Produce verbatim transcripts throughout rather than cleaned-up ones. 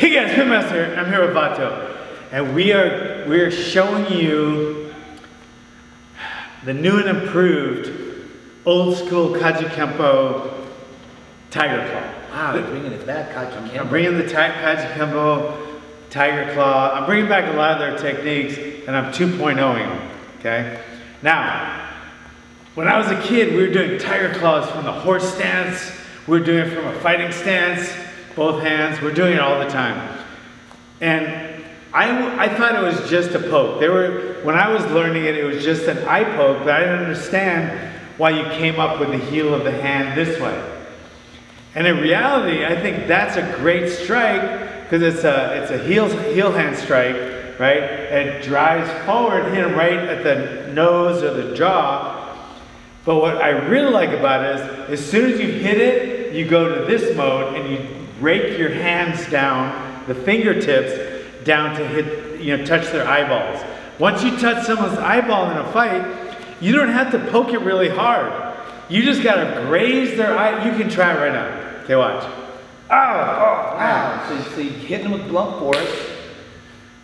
Hey guys, Pitmaster. I'm here with Vato, and we are we are showing you the new and improved old school Kajukenbo Tiger Claw. Wow, you're bringing it back, Kajukenbo. I'm bringing the Kajukenbo Tiger Claw. I'm bringing back a lot of their techniques, and I'm two point oh ing them. Okay. Now, when I was a kid, we were doing Tiger Claws from the horse stance. We were doing it from a fighting stance. Both hands, we're doing it all the time. And I, I thought it was just a poke. There were, when I was learning it, it was just an eye poke, but I didn't understand why you came up with the heel of the hand this way. And in reality, I think that's a great strike because it's a, it's a heel, heel hand strike, right? And it drives forward, hit him right at the nose or the jaw. But what I really like about it is, as soon as you hit it, you go to this mode and you rake your hands down, the fingertips down to hit, you know, touch their eyeballs. Once you touch someone's eyeball in a fight, you don't have to poke it really hard. You just gotta graze their eye. You can try it right now. Okay, watch. Oh, oh wow! So, so you hit them with blunt force,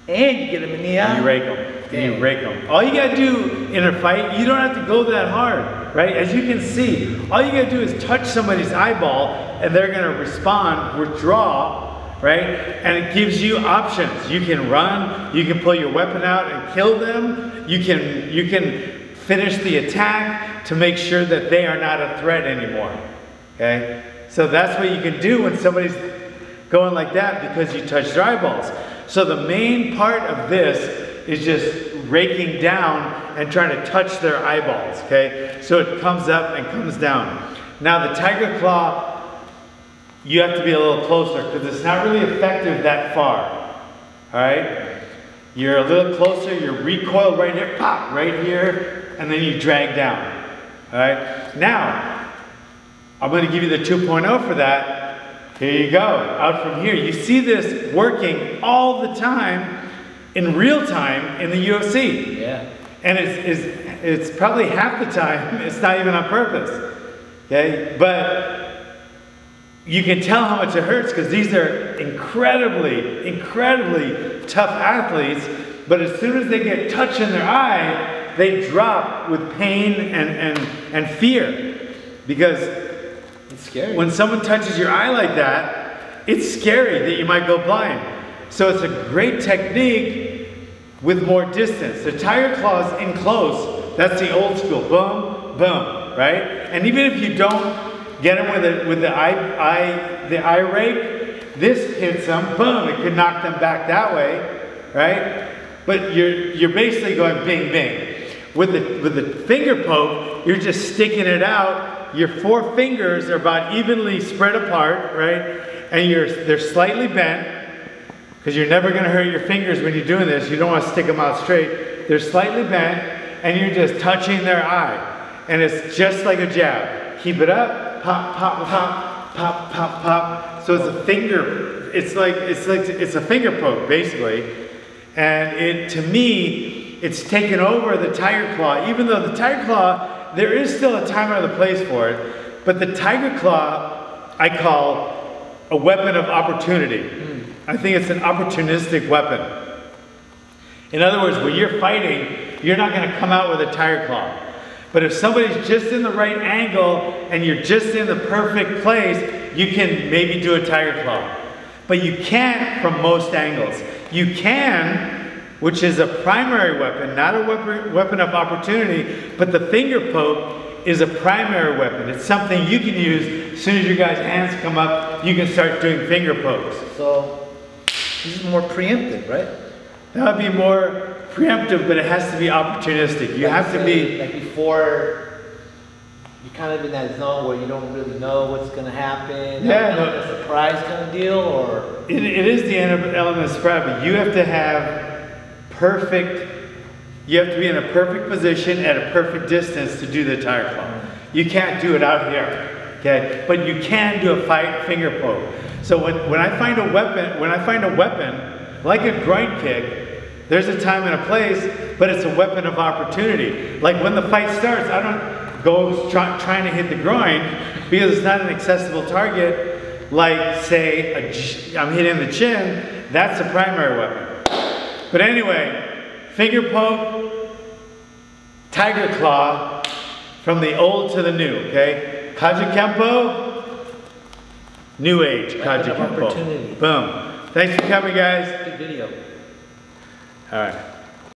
and you get them in the eye. And you rake them. And you rake them. All you gotta do in a fight, you don't have to go that hard, right? As you can see, all you gotta do is touch somebody's eyeball, and they're gonna respond, withdraw, right? And it gives you options. You can run, you can pull your weapon out and kill them, you can, you can finish the attack to make sure that they are not a threat anymore, okay? So that's what you can do when somebody's going like that because you touch their eyeballs. So the main part of this is just raking down and trying to touch their eyeballs, okay? So it comes up and comes down. Now the Tiger Claw, you have to be a little closer because it's not really effective that far. All right? You're a little closer, you're recoiled right here, pop, right here, and then you drag down. All right? Now, I'm going to give you the two point oh for that. Here you go, out from here. You see this working all the time in real time in the U F C. Yeah. And it's, it's, it's probably half the time, it's not even on purpose. Okay? But you can tell how much it hurts because these are incredibly, incredibly tough athletes, but as soon as they get touch in their eye, they drop with pain and, and, and fear. Because it's scary. When someone touches your eye like that, it's scary that you might go blind. So it's a great technique with more distance. The Tiger Claw's in close. That's the old school. Boom, boom, right? And even if you don't get him with it with the eye, eye, the eye rake. This hits them, boom! It could knock them back that way, right? But you're you're basically going bing, bing. With the with the finger poke, you're just sticking it out. Your four fingers are about evenly spread apart, right? And you're they're slightly bent because you're never going to hurt your fingers when you're doing this. You don't want to stick them out straight. They're slightly bent, and you're just touching their eye, and it's just like a jab. Keep it up. Pop, pop, pop, pop, pop, pop. So it's a finger, it's like, it's like, it's a finger poke basically. And it, to me, it's taken over the Tiger Claw, even though the Tiger Claw, there is still a time out of the place for it, but the Tiger Claw, I call a weapon of opportunity. Mm. I think it's an opportunistic weapon. In other words, when you're fighting, you're not gonna come out with a Tiger Claw. But if somebody's just in the right angle and you're just in the perfect place, you can maybe do a Tiger Claw. But you can't from most angles. You can, which is a primary weapon, not a weapon, weapon of opportunity, but the finger poke is a primary weapon. It's something you can use as soon as your guys' hands come up, you can start doing finger pokes. So this is more preemptive, right? That would be more preemptive, but it has to be opportunistic. You like have to be like before. You're kind of in that zone where you don't really know what's going to happen. Yeah, no, a surprise kind of deal, or it, it is the element of surprise. But you have to have perfect. You have to be in a perfect position at a perfect distance to do the Tiger Claw. You can't do it out here, okay? But you can do a fight finger poke. So when when I find a weapon, when I find a weapon like a groin kick. There's a time and a place, but it's a weapon of opportunity. Like when the fight starts, I don't go try, trying to hit the groin because it's not an accessible target. like say a, I'm hitting the chin, that's the primary weapon. But anyway, finger poke, tiger claw, from the old to the new, okay? Kajukenbo, new age Kajukenbo. Boom. Thanks for coming, guys. Good video. All right.